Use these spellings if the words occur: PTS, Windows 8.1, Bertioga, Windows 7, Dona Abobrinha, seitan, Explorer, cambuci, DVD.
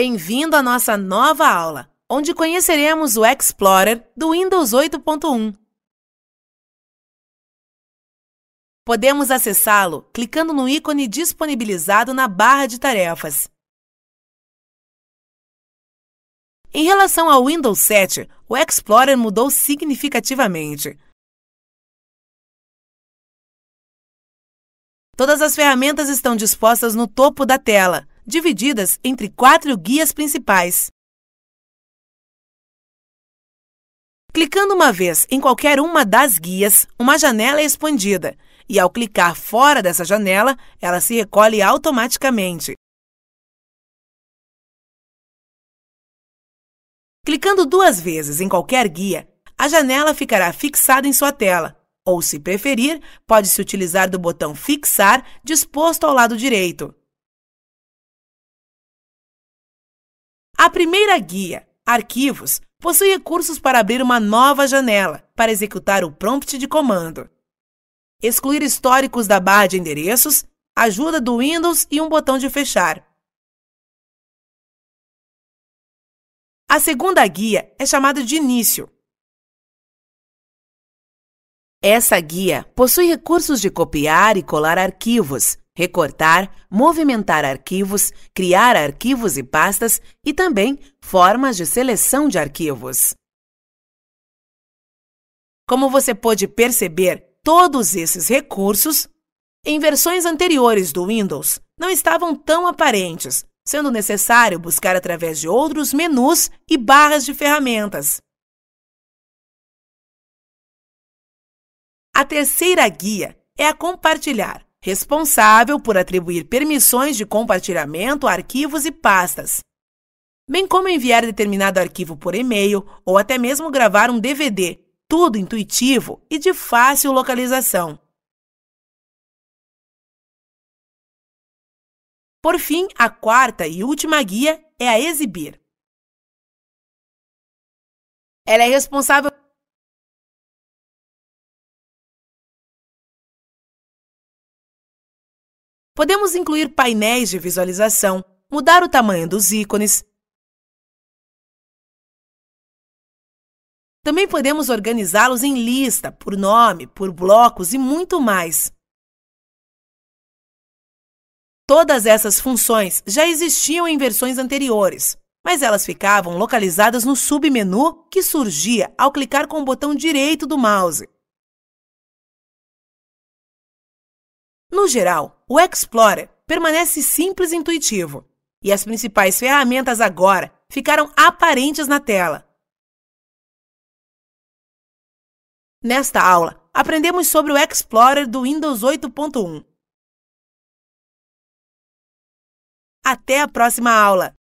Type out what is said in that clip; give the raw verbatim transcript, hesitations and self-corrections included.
Bem-vindo à nossa nova aula, onde conheceremos o Explorer do Windows oito ponto um. Podemos acessá-lo clicando no ícone disponibilizado na barra de tarefas. Em relação ao Windows sete, o Explorer mudou significativamente. Todas as ferramentas estão dispostas no topo da tela, divididas entre quatro guias principais. Clicando uma vez em qualquer uma das guias, uma janela é expandida, e ao clicar fora dessa janela, ela se recolhe automaticamente. Clicando duas vezes em qualquer guia, a janela ficará fixada em sua tela, ou, se preferir, pode-se utilizar do botão Fixar disposto ao lado direito. A primeira guia, Arquivos, possui recursos para abrir uma nova janela, para executar o prompt de comando, excluir históricos da barra de endereços, ajuda do Windows e um botão de fechar. A segunda guia é chamada de Início. Essa guia possui recursos de copiar e colar arquivos, recortar, movimentar arquivos, criar arquivos e pastas e também formas de seleção de arquivos. Como você pôde perceber, todos esses recursos, em versões anteriores do Windows, não estavam tão aparentes, sendo necessário buscar através de outros menus e barras de ferramentas. A terceira guia é a Compartilhar, responsável por atribuir permissões de compartilhamento a arquivos e pastas, bem como enviar determinado arquivo por e-mail ou até mesmo gravar um D V D, tudo intuitivo e de fácil localização. Por fim, a quarta e última guia é a Exibir. Ela é responsável Podemos incluir painéis de visualização, mudar o tamanho dos ícones. Também podemos organizá-los em lista, por nome, por blocos e muito mais. Todas essas funções já existiam em versões anteriores, mas elas ficavam localizadas no submenu que surgia ao clicar com o botão direito do mouse. No geral, o Explorer permanece simples e intuitivo, e as principais ferramentas agora ficaram aparentes na tela. Nesta aula, aprendemos sobre o Explorer do Windows oito ponto um. Até a próxima aula!